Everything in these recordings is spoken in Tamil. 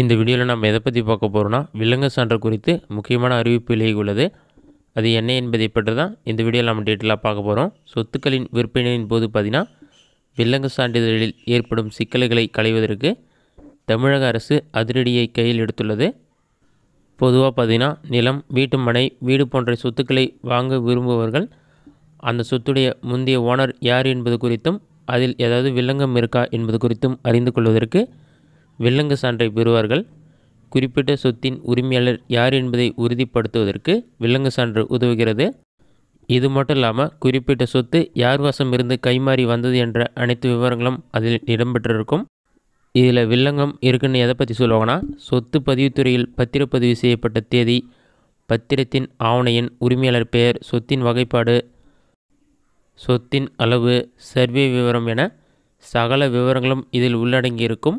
இந்த வீடியோவில் நாம் எதை பற்றி பார்க்க போகிறோன்னா விலங்கு சான்று குறித்து முக்கியமான அறிவிப்பு விலகி உள்ளது. அது என்ன என்பதை பற்றி தான் இந்த வீடியோவில் நம்ம டீட்டெயிலாக பார்க்க போகிறோம். சொத்துக்களின் விற்பனையின் போது பார்த்திங்கன்னா விலங்கு சான்றிதழில் ஏற்படும் சிக்கல்களை களைவதற்கு தமிழக அரசு அதிரடியை கையில் எடுத்துள்ளது. பொதுவாக பார்த்திங்கன்னா நிலம், வீட்டு மனை, வீடு போன்ற சொத்துக்களை வாங்க விரும்புபவர்கள் அந்த சொத்துடைய முந்தைய ஓனர் யார் என்பது குறித்தும் அதில் ஏதாவது வில்லங்கம் இருக்கா என்பது குறித்தும் அறிந்து கொள்வதற்கு வில்லங்கு சான்றை பெறுவார்கள். குறிப்பிட்ட சொத்தின் உரிமையாளர் யார் என்பதை உறுதிப்படுத்துவதற்கு வில்லங்கு சான்று உதவுகிறது. இது மட்டும் இல்லாமல் குறிப்பிட்ட சொத்து யார் வசம் இருந்து கைமாறி வந்தது என்ற அனைத்து விவரங்களும் அதில் இடம்பெற்றிருக்கும். இதில் வில்லங்கம் இருக்குன்னு எதை பற்றி சொல்லுவாங்கன்னா, சொத்து பதிவுத்துறையில் பத்திரப்பதிவு செய்யப்பட்ட தேதி, பத்திரத்தின் ஆவணையின் உரிமையாளர் பெயர், சொத்தின் வகைப்பாடு, சொத்தின் அளவு, சர்வே விவரம் என சகல விவரங்களும் இதில் உள்ளடங்கியிருக்கும்.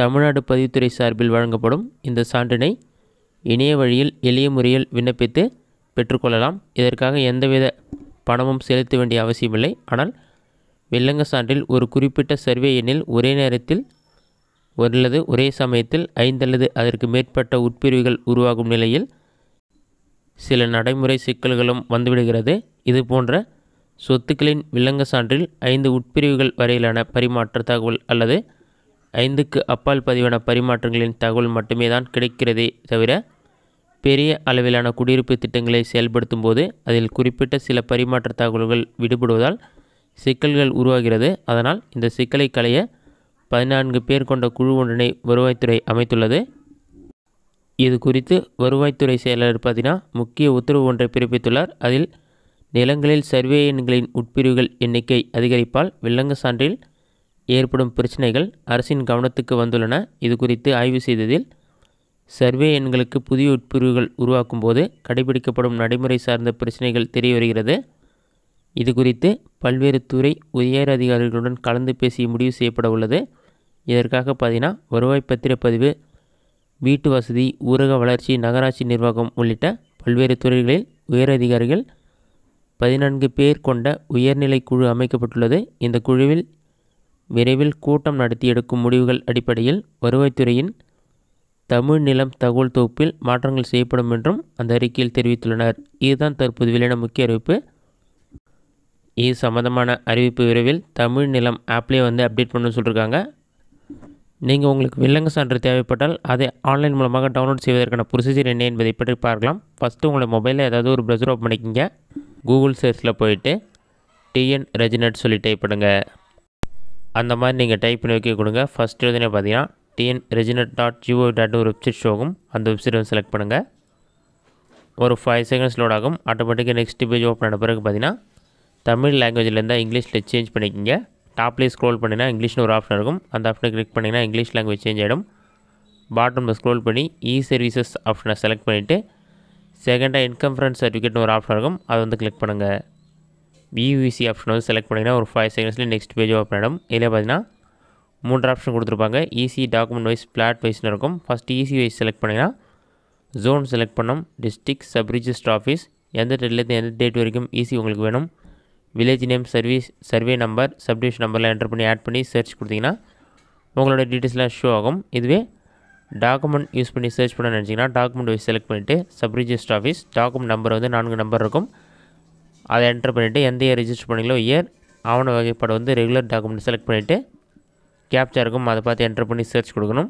தமிழ்நாடு பதிவுத்துறை சார்பில் வழங்கப்படும் இந்த சான்றினை இணைய வழியில் எளிய முறையில் விண்ணப்பித்து பெற்றுக்கொள்ளலாம். இதற்காக எந்தவித பணமும் செலுத்த வேண்டிய அவசியமில்லை. ஆனால் வில்லங்கு சான்றில் ஒரு குறிப்பிட்ட சர்வே எண்ணில் ஒரே நேரத்தில் அல்லது ஒரே சமயத்தில் 5 அல்லது அதற்கு மேற்பட்ட உட்பிரிவுகள் உருவாகும் நிலையில் சில நடைமுறை சிக்கல்களும் வந்துவிடுகிறது. இது போன்ற சொத்துக்களின் வில்லங்கு சான்றில் 5 உட்பிரிவுகள் வரையிலான பரிமாற்ற தகவல் அல்லது 5க்கு அப்பால் பதிவான பரிமாற்றங்களின் தகவல் மட்டுமே தான் கிடைக்கிறதே தவிர, பெரிய அளவிலான குடியிருப்பு திட்டங்களை செயல்படுத்தும் போது அதில் குறிப்பிட்ட சில பரிமாற்ற தகவல்கள் விடுபடுவதால் சிக்கல்கள் உருவாகிறது. அதனால் இந்த சிக்கலை களைய 14 பேர் கொண்ட குழு ஒன்றினை வருவாய்த்துறை அமைத்துள்ளது. இது குறித்து வருவாய்த்துறை செயலர் பார்த்தினா முக்கிய உத்தரவு ஒன்றை பிறப்பித்துள்ளார். அதில் நிலங்களில் சர்வே எண்களின் உட்பிரிவுகள் எண்ணிக்கை அதிகரிப்பால் வில்லங்கு சான்றில் ஏற்படும் பிரச்சனைகள் அரசின் கவனத்துக்கு வந்துள்ளன. இது குறித்து ஆய்வு செய்ததில் சர்வே எண்களுக்கு புதிய உட்பிரிவுகள் உருவாக்கும் போது கடைபிடிக்கப்படும் நடைமுறை சார்ந்த பிரச்சனைகள் தெரிய வருகிறது. இது குறித்து பல்வேறு துறை உயர் அதிகாரிகளுடன் கலந்து பேசி முடிவு செய்யப்பட உள்ளது. இதற்காக பார்த்தினா வருவாய் பத்திரப்பதிவு, வீட்டு வசதி, ஊரக வளர்ச்சி, நகராட்சி நிர்வாகம் உள்ளிட்ட பல்வேறு துறைகளில் உயர் அதிகாரிகள் 14 பேர் கொண்ட உயர்நிலை குழு அமைக்கப்பட்டுள்ளது. இந்த குழுவில் விரைவில் கூட்டம் நடத்தி எடுக்கும் முடிவுகள் அடிப்படையில் வருவாய்த்துறையின் தமிழ் நிலம் தகவல் தொகுப்பில் மாற்றங்கள் செய்யப்படும் என்றும் அந்த அறிக்கையில் தெரிவித்துள்ளனர். இதுதான் தற்போது வெளியான முக்கிய அறிவிப்பு. இது சம்பந்தமான அறிவிப்பு விரைவில் தமிழ் நிலம் ஆப்லேயே அப்டேட் பண்ணணும்னு சொல்லியிருக்காங்க. நீங்கள் உங்களுக்கு வில்லங்கு சான்று தேவைப்பட்டால் அதை ஆன்லைன் மூலமாக டவுன்லோட் செய்வதற்கான ப்ரொசீஜர் என்ன என்பதை பற்றி பார்க்கலாம். ஃபஸ்ட்டு உங்களோட மொபைலில் ஏதாவது ஒரு ப்ரௌசர் ஓப்பன் பண்ணிக்கிங்க. கூகுள் சர்ச்சில் போயிட்டு டிஎன் ரெஜினட் சொல்லி டைப் பண்ணுங்கள். அந்த மாதிரி நீங்கள் டைப் பண்ணி வைக்க கொடுங்க. ஃபஸ்ட்டு உடனே பார்த்தீங்கன்னா tnreginate.gov.in ஒரு வெப்சைட் ஷோகும். அந்த வெப்சைட் செலக்ட் பண்ணுங்கள். ஒரு 5 seconds லோட் ஆகும். ஆட்டோமேட்டிக்காக நெக்ஸ்ட் பேஜ் ஓப்பன் ஆன பிறகு பார்த்தீங்கன்னா தமிழ் லாங்குவேஜ்லேருந்தால் இங்கிலீஷில் சேஞ்ச் பண்ணிக்கிங்க. டாப்லேயே ஸ்க்ரோல் பண்ணிங்கன்னா இங்கிலீஷ்னு ஒரு ஆப்ஷன் இருக்கும். அந்த ஆப்ஷனை கிளிக் பண்ணிங்கன்னா இங்கிலீஷ் லாங்குவேஜ் சேஞ்ச் ஆகிடும். பாட்டமில் ஸ்க்ரோல் பண்ணி இ சர்வீசஸ் ஆப்ஷனை செலக்ட் பண்ணிவிட்டு செகண்டாக இன்கம் ஃப்ரண்ட் சர்டிஃபிகேட்னு ஒரு ஆப்ஷன் இருக்கும். அதை கிளிக் பண்ணுங்கள். வியூசி ஆப்ஷன் செலக்ட் பண்ணிங்கன்னா ஒரு 5 secondsலேயே நெக்ஸ்ட் பேஜ் ஓப்பன் ஆகிடும். இதில் பார்த்தீங்கன்னா 3 ஆப்ஷன் கொடுத்துருப்பாங்க. ஈஸி, டாக்குமெண்ட் வைஸ், பிளாட் வைஸ்னு இருக்கும். ஃபஸ்ட்டு ஈஸி வைஸ் செலக்ட் பண்ணிங்கன்னா ஜோன் செலக்ட் பண்ணோம், டிஸ்ட்ரிக்ட், சப் ரிஜிஸ்டர் ஆஃபீஸ், எந்த டேட்லேருந்து எந்த டேட் வரைக்கும் ஈஸி உங்களுக்கு வேணும், village name, service, survey number, subdivision நம்பர்லாம் என்டர் பண்ணி ஆட் பண்ணி சர்ச் கொடுத்திங்கன்னா உங்களோட டீட்டெயில்ஸ்லாம் ஷோ ஆகும். இதுவே டாக்குமெண்ட் யூஸ் பண்ணி சர்ச் பண்ண நினச்சிங்கன்னா டாக்குமெண்ட் வைஸ் செலக்ட் பண்ணிவிட்டு sub register office, document number 4 number இருக்கும். அதை என்டர் பண்ணிவிட்டு எந்த இயர் ரிஜிஸ்டர் பண்ணிங்களோ இயர், ஆவண வகைப்பாடு ரெகுலர் டாக்குமெண்ட் செலக்ட் பண்ணிவிட்டு கேப்சா இருக்கும், அதை பார்த்து என்டர் பண்ணி சர்ச் கொடுக்கணும்.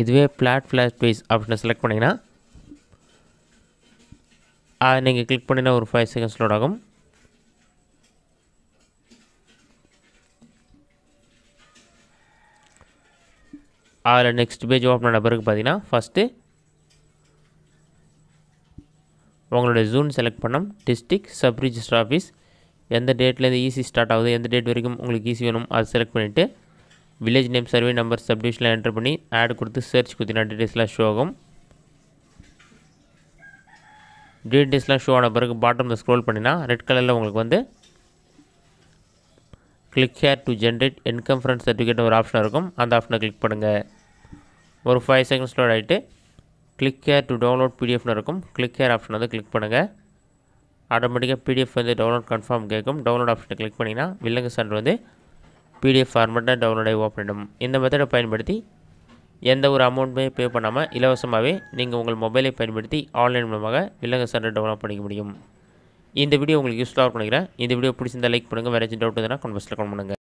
இதுவே பிளாட் வைஸ் ஆப்ஷனை செலக்ட் பண்ணிங்கன்னா அதை நீங்கள் கிளிக் பண்ணினா ஒரு 5 seconds லோட் ஆகும். அதில் நெக்ஸ்ட் பேஜ் ஓப்பன் ஆன பிறகு பார்த்தீங்கன்னா ஃபஸ்ட்டு உங்களுடைய ஜூன் செலக்ட் பண்ணோம், டிஸ்ட்ரிக்ட், சப் ரிஜிஸ்டர் ஆஃபீஸ், எந்த டேட்லேருந்து ஈஸி ஸ்டார்ட் ஆகுது, எந்த டேட் வரைக்கும் உங்களுக்கு ஈஸி வேணும், அதை செலக்ட் பண்ணிவிட்டு village name survey number subdivision enter பண்ணி add கொடுத்து search குத்தினா டீடைல்ஸ்லாம் ஷோ ஆகும். டீடைல்ஸ்லாம் ஷோ ஆன பிறகு பாட்டம்ல ஸ்க்ரோல் பண்ணினா ரெட் கலர்ல உங்களுக்கு வந்து click here to generate income from certificate ஒரு ஆப்ஷன் இருக்கும். அந்த ஆப்ஷனை கிளிக் பண்ணுங்க. ஒரு 5 செகண்ட்ஸ் லோட் ஆயிட்டு click here to download pdf னு இருக்கும். click here ஆப்ஷனை வந்து கிளிக் பண்ணுங்க. ஆட்டோமேட்டிக்கா pdf வந்து டவுன்லோட் கன்ஃபார்ம் கேக்கும். டவுன்லோட் ஆப்ஷனை கிளிக் பண்ணினா வில்லங்க சான்று வந்து PDF format download ஆகி ஓபன் ஆகும். இந்த மெத்தடை பயன்படுத்தி எந்த ஒரு அமௌண்ட்மே பே பண்ணாமல் இலவசமாகவே நீங்கள் உங்கள் மொபைலை பயன்படுத்தி ஆன்லைன் மூலமாக வில்லங்க சான்றை டவுன்லோட் பண்ணிக்க முடியும். இந்த வீடியோ உங்களுக்கு யூஸ்ஃபுல்லாக இருக்கும்னு நினைக்கிறேன். இந்த வீடியோ பிடிச்சிருந்தால் லைக் பண்ணுங்கள். வேறு ஏதாச்சும் டவுட் இருந்தால் கமெண்ட்ஸில் கமெண்ட் பண்ணுங்கள்.